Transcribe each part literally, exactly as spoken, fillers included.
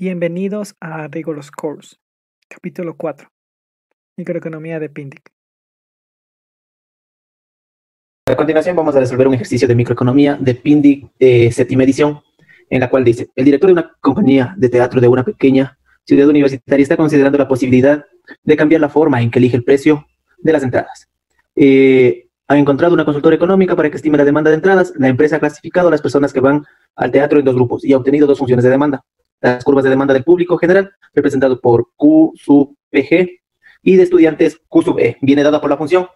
Bienvenidos a Rigorous Course, capítulo cuatro, Microeconomía de Pindyck. A continuación vamos a resolver un ejercicio de microeconomía de Pindyck, eh, séptima edición, en la cual dice, el director de una compañía de teatro de una pequeña ciudad universitaria está considerando la posibilidad de cambiar la forma en que elige el precio de las entradas. Eh, ha encontrado una consultora económica para que estime la demanda de entradas. La empresa ha clasificado a las personas que van al teatro en dos grupos y ha obtenido dos funciones de demanda. Las curvas de demanda del público general, representado por Q sub P G, y de estudiantes Q sub E, viene dada por la función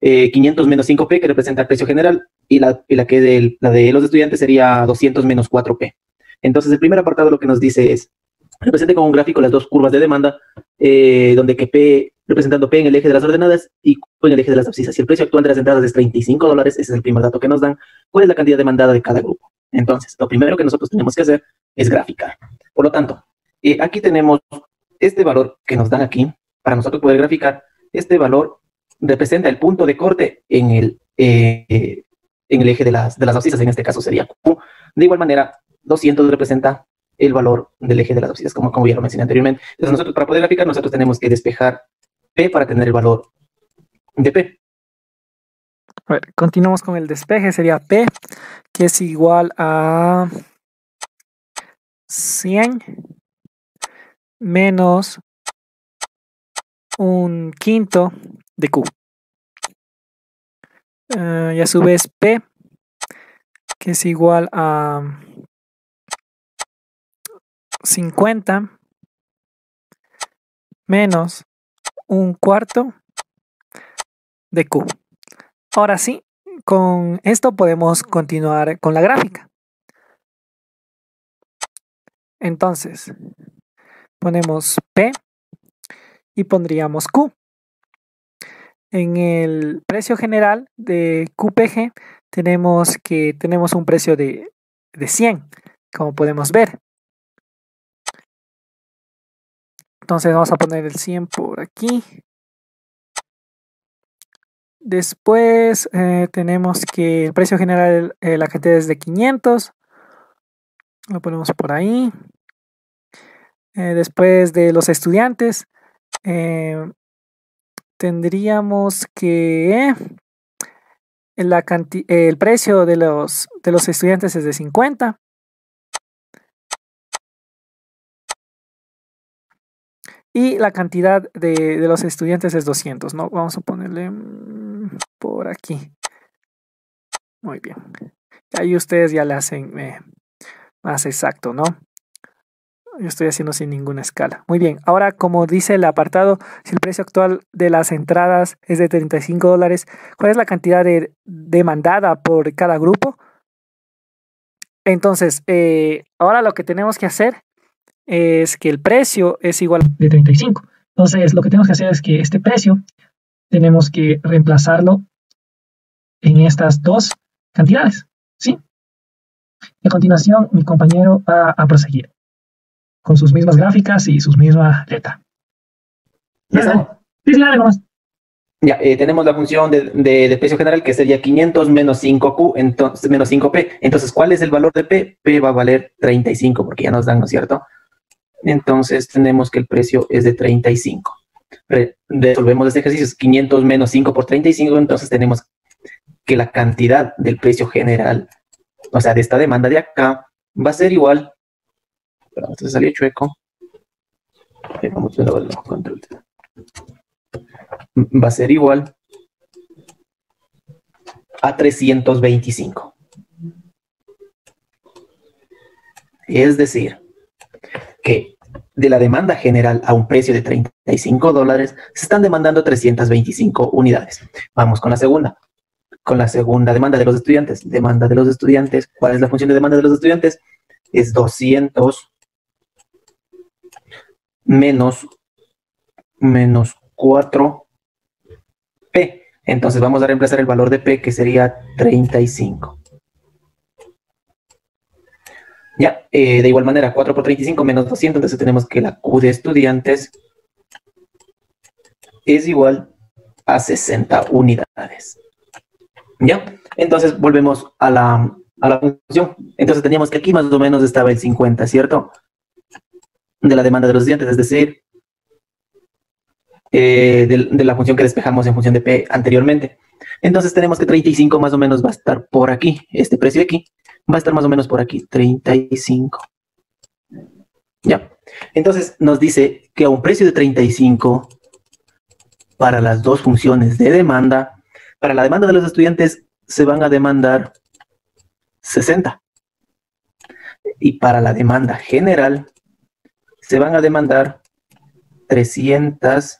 eh, quinientos menos cinco P, que representa el precio general, y la, y la, que del, la de los estudiantes sería doscientos menos cuatro P. Entonces, el primer apartado lo que nos dice es, represente con un gráfico las dos curvas de demanda, eh, donde que P, representando P en el eje de las ordenadas y Q en el eje de las abscisas. Si el precio actual de las entradas es treinta y cinco dólares, ese es el primer dato que nos dan, ¿cuál es la cantidad demandada de cada grupo? Entonces, lo primero que nosotros tenemos que hacer es graficar. Por lo tanto, eh, aquí tenemos este valor que nos dan aquí. Para nosotros poder graficar, este valor representa el punto de corte en el, eh, en el eje de las, de las abscisas. En este caso sería Q. De igual manera, doscientos representa el valor del eje de las abscisas, como, como ya lo mencioné anteriormente. Entonces, nosotros para poder graficar, nosotros tenemos que despejar P para tener el valor de P. A ver, continuamos con el despeje. Sería P, que es igual a cien menos un quinto de Q. Uh, y a su vez P, que es igual a cincuenta menos un cuarto de Q. Ahora sí, con esto podemos continuar con la gráfica. Entonces, ponemos P y pondríamos Q. En el precio general de Q P G tenemos que tenemos un precio de, de cien, como podemos ver. Entonces vamos a poner el cien por aquí. Después eh, tenemos que el precio general, eh, la cantidad es de quinientos. Lo ponemos por ahí. Eh, después de los estudiantes, eh, tendríamos que la canti- el precio de los, de los estudiantes es de cincuenta. Y la cantidad de, de los estudiantes es doscientos, ¿no? Vamos a ponerle por aquí. Muy bien. Ahí ustedes ya le hacen eh, más exacto, ¿no? Yo estoy haciendo sin ninguna escala. Muy bien. Ahora, como dice el apartado, si el precio actual de las entradas es de treinta y cinco dólares, ¿cuál es la cantidad de, demandada por cada grupo? Entonces, eh, ahora lo que tenemos que hacer es que el precio es igual de treinta y cinco. Entonces, lo que tenemos que hacer es que este precio tenemos que reemplazarlo en estas dos cantidades, ¿sí? Y a continuación, mi compañero va a proseguir con sus mismas gráficas y sus mismas letras. ¿Ya está? Sí, sí, dale nomás. Ya, eh, tenemos la función de, de, de precio general que sería quinientos menos cinco Q, entonces, menos cinco P. Entonces, ¿cuál es el valor de P? P va a valer treinta y cinco, porque ya nos dan, ¿no es cierto? Entonces tenemos que el precio es de treinta y cinco. Resolvemos este ejercicio, es quinientos menos cinco por treinta y cinco, entonces tenemos que la cantidad del precio general, o sea, de esta demanda de acá, va a ser igual, perdón, esto se salió chueco, vamos a darle control, va a ser igual a trescientos veinticinco. Es decir, que de la demanda general a un precio de treinta y cinco dólares se están demandando trescientas veinticinco unidades. Vamos con la segunda. Con la segunda demanda de los estudiantes. Demanda de los estudiantes. ¿Cuál es la función de demanda de los estudiantes? Es doscientos menos, menos cuatro P. Entonces vamos a reemplazar el valor de P, que sería treinta y cinco. Ya, eh, de igual manera, cuatro por treinta y cinco menos doscientos, entonces tenemos que la Q de estudiantes es igual a sesenta unidades. Ya, entonces volvemos a la, a la función. Entonces teníamos que aquí más o menos estaba el cincuenta, ¿cierto? de la demanda de los estudiantes, es decir, eh, de, de la función que despejamos en función de P anteriormente. Entonces tenemos que treinta y cinco más o menos va a estar por aquí, este precio de aquí va a estar más o menos por aquí, treinta y cinco. Ya, entonces nos dice que a un precio de treinta y cinco para las dos funciones de demanda, para la demanda de los estudiantes se van a demandar sesenta. Y para la demanda general se van a demandar trescientas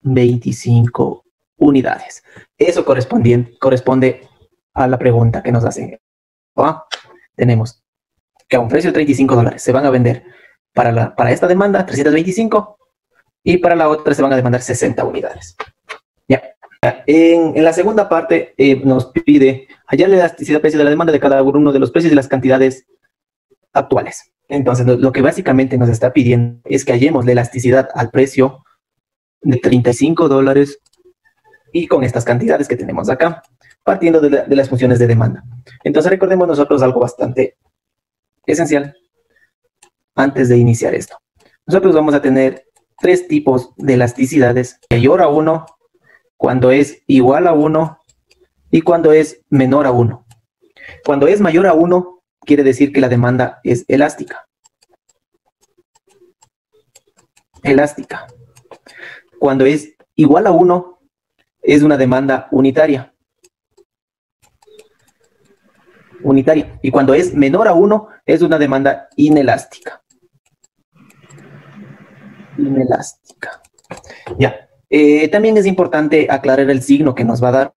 veinticinco unidades. Eso corresponde, corresponde a la pregunta que nos hacen. ¿Va? Tenemos que a un precio de treinta y cinco dólares se van a vender para, la, para esta demanda trescientas veinticinco y para la otra se van a demandar sesenta unidades. Ya. En, en la segunda parte eh, nos pide hallar la elasticidad precio de la demanda de cada uno de los precios y las cantidades actuales. Entonces, lo, lo que básicamente nos está pidiendo es que hallemos la elasticidad al precio de treinta y cinco dólares y con estas cantidades que tenemos acá, partiendo de, la, de las funciones de demanda. Entonces, recordemos nosotros algo bastante esencial antes de iniciar esto. Nosotros vamos a tener tres tipos de elasticidades, mayor a uno, cuando es igual a uno y cuando es menor a uno. Cuando es mayor a uno, quiere decir que la demanda es elástica. Elástica. Cuando es igual a uno, es una demanda unitaria. Unitaria. Y cuando es menor a uno, es una demanda inelástica. Inelástica. Ya. Eh, también es importante aclarar el signo que nos va a dar.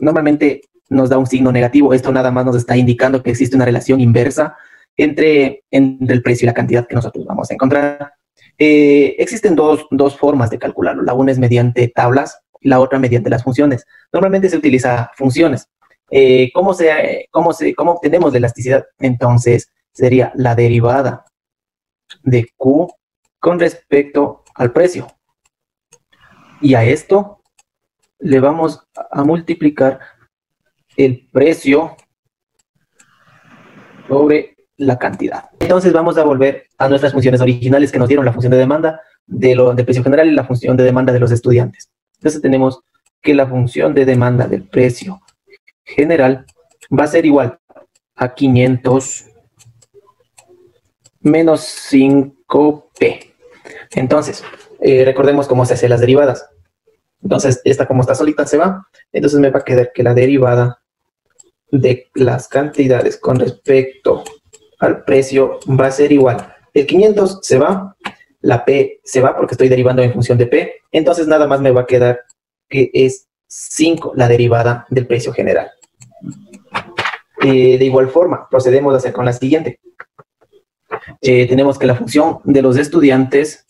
Normalmente nos da un signo negativo. Esto nada más nos está indicando que existe una relación inversa entre, entre el precio y la cantidad que nosotros vamos a encontrar. Eh, existen dos, dos formas de calcularlo. La una es mediante tablas y la otra mediante las funciones. Normalmente se utiliza funciones. Eh, ¿cómo, se, cómo, se, ¿Cómo obtenemos la elasticidad? Entonces, sería la derivada de Q con respecto al precio. Y a esto le vamos a multiplicar el precio sobre la cantidad. Entonces vamos a volver a nuestras funciones originales que nos dieron la función de demanda de lo, del precio general y la función de demanda de los estudiantes. Entonces tenemos que la función de demanda del precio general va a ser igual a quinientos menos cinco P. Entonces, eh, recordemos cómo se hacen las derivadas. Entonces, esta como está solita se va. Entonces me va a quedar que la derivada de las cantidades con respecto al precio va a ser igual. El quinientos se va, la P se va porque estoy derivando en función de P. Entonces nada más me va a quedar que es cinco la derivada del precio general. Eh, de igual forma, procedemos a hacer con la siguiente. Eh, tenemos que la función de los estudiantes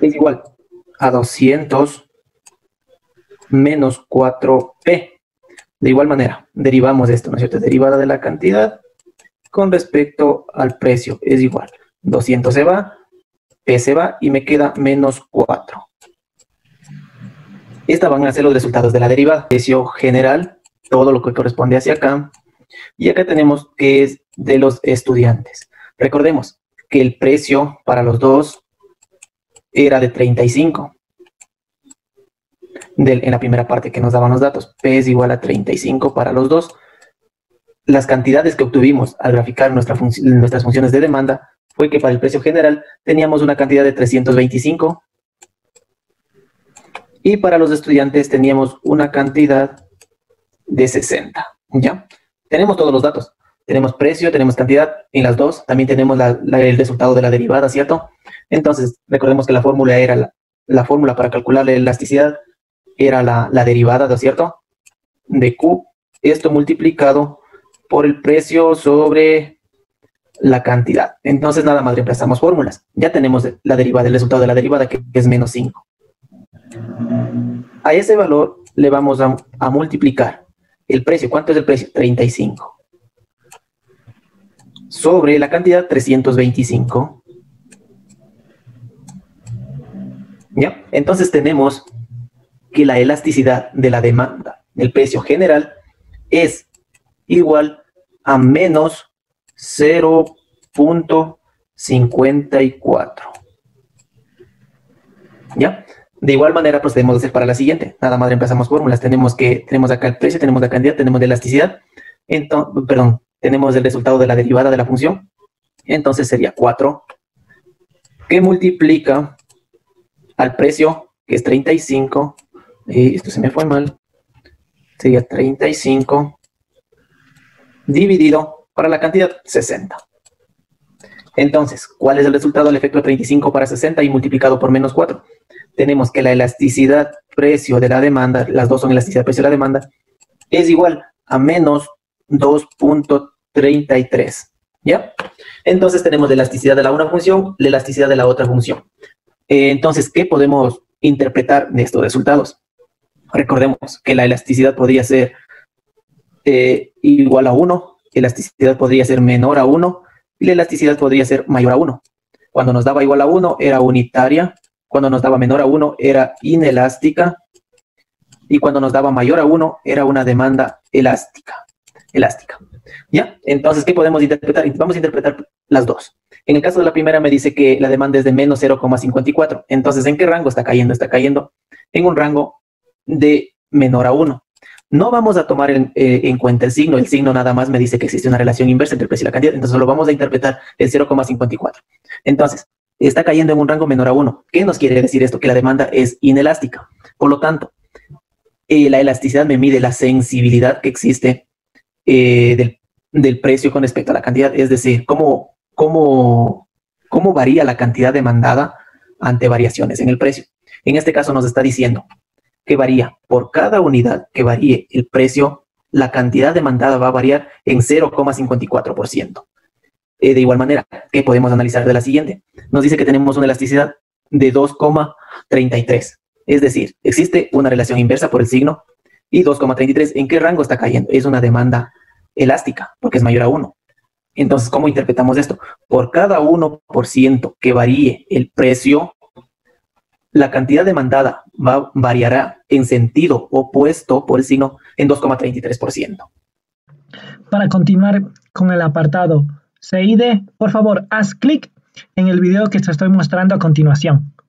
es igual a doscientos menos cuatro P. De igual manera, derivamos esto, ¿no es cierto? Derivada de la cantidad con respecto al precio es igual. doscientos se va, P se va y me queda menos cuatro. Estos van a ser los resultados de la derivada. Precio general, todo lo que corresponde hacia acá. Y acá tenemos que es de los estudiantes. Recordemos que el precio para los dos era de treinta y cinco. Del, en la primera parte que nos daban los datos, P es igual a treinta y cinco para los dos. Las cantidades que obtuvimos al graficar nuestra func- nuestras funciones de demanda fue que para el precio general teníamos una cantidad de trescientos veinticinco y para los estudiantes teníamos una cantidad de sesenta. ¿Ya? Tenemos todos los datos. Tenemos precio, tenemos cantidad en las dos. También tenemos la, la, el resultado de la derivada, ¿cierto? Entonces, recordemos que la fórmula era la, la fórmula para calcular la elasticidad era la, la derivada, ¿no es cierto? De Q, esto multiplicado por el precio sobre la cantidad. Entonces, nada más reemplazamos fórmulas. Ya tenemos la derivada, el resultado de la derivada, que es menos cinco. A ese valor le vamos a, a multiplicar el precio. ¿Cuánto es el precio? treinta y cinco. Sobre la cantidad, trescientos veinticinco. ¿Ya? Entonces, tenemos que la elasticidad de la demanda del precio general es igual a menos 0.0 cincuenta y cuatro. ¿Ya? De igual manera procedemos a hacer para la siguiente. Nada más reemplazamos fórmulas. Tenemos que, tenemos acá el precio, tenemos la cantidad, tenemos la elasticidad. Entonces, perdón, tenemos el resultado de la derivada de la función. Entonces sería cuatro, que multiplica al precio, que es treinta y cinco. Eh, esto se me fue mal. Sería treinta y cinco dividido para la cantidad, sesenta. Entonces, ¿cuál es el resultado del efecto treinta y cinco para sesenta y multiplicado por menos cuatro? Tenemos que la elasticidad precio de la demanda, las dos son elasticidad precio de la demanda, es igual a menos dos punto treinta y tres, ¿ya? Entonces tenemos la elasticidad de la una función, la elasticidad de la otra función. Eh, entonces, ¿qué podemos interpretar de estos resultados? Recordemos que la elasticidad podría ser eh, igual a uno, elasticidad podría ser menor a uno, y la elasticidad podría ser mayor a uno. Cuando nos daba igual a uno, era unitaria. Cuando nos daba menor a uno, era inelástica. Y cuando nos daba mayor a uno, era una demanda elástica. elástica. ¿Ya? Entonces, ¿qué podemos interpretar? Vamos a interpretar las dos. En el caso de la primera, me dice que la demanda es de menos cero coma cincuenta y cuatro. Entonces, ¿en qué rango está cayendo? Está cayendo en un rango de menor a uno. No vamos a tomar en, eh, en cuenta el signo. El signo nada más me dice que existe una relación inversa entre el precio y la cantidad. Entonces, solo vamos a interpretar el cero coma cincuenta y cuatro. Entonces, está cayendo en un rango menor a uno. ¿Qué nos quiere decir esto? Que la demanda es inelástica. Por lo tanto, eh, la elasticidad me mide la sensibilidad que existe eh, del, del precio con respecto a la cantidad. Es decir, cómo, cómo, cómo varía la cantidad demandada ante variaciones en el precio. En este caso nos está diciendo que varía por cada unidad que varíe el precio, la cantidad demandada va a variar en cero coma cincuenta y cuatro por ciento. Eh, de igual manera, ¿qué podemos analizar de la siguiente? Nos dice que tenemos una elasticidad de dos coma treinta y tres. Es decir, existe una relación inversa por el signo y dos coma treinta y tres. ¿En qué rango está cayendo? Es una demanda elástica porque es mayor a uno. Entonces, ¿cómo interpretamos esto? Por cada uno por ciento que varíe el precio, la cantidad demandada va, variará en sentido opuesto por el signo en dos coma treinta y tres por ciento. Para continuar con el apartado C I D, por favor, haz clic en el video que te estoy mostrando a continuación.